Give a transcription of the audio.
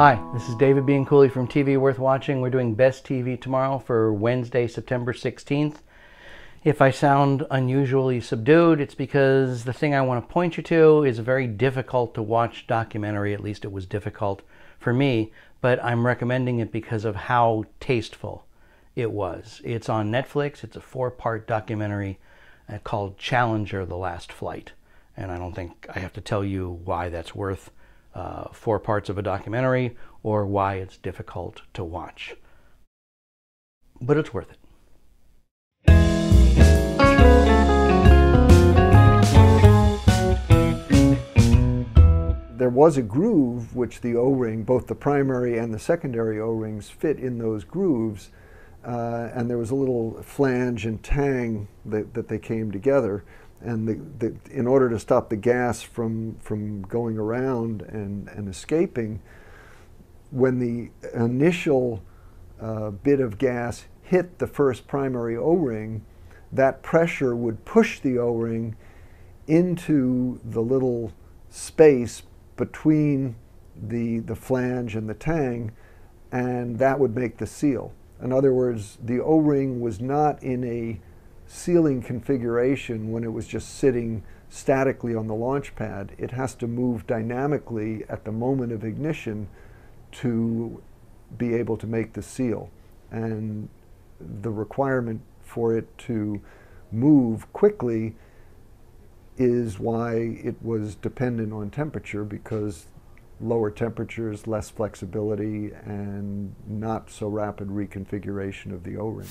Hi, this is David B. Cooley from TV Worth Watching. We're doing Best TV Tomorrow for Wednesday, September 16th. If I sound unusually subdued, it's because the thing I want to point you to is a very difficult to watch documentary. At least it was difficult for me, but I'm recommending it because of how tasteful it was. It's on Netflix. It's a four-part documentary called Challenger: The Last Flight. And I don't think I have to tell you why that's worth four parts of a documentary or why it's difficult to watch. But it's worth it. There was a groove which the O-ring, both the primary and the secondary O-rings, fit in those grooves, and there was a little flange and tang that they came together. And in order to stop the gas from going around and escaping, when the initial bit of gas hit the first primary O-ring, that pressure would push the O-ring into the little space between the flange and the tang, and that would make the seal. In other words, the O-ring was not in a sealing configuration when it was just sitting statically on the launch pad. It has to move dynamically at the moment of ignition to be able to make the seal. And the requirement for it to move quickly is why it was dependent on temperature, because lower temperatures, less flexibility, and not so rapid reconfiguration of the O-ring.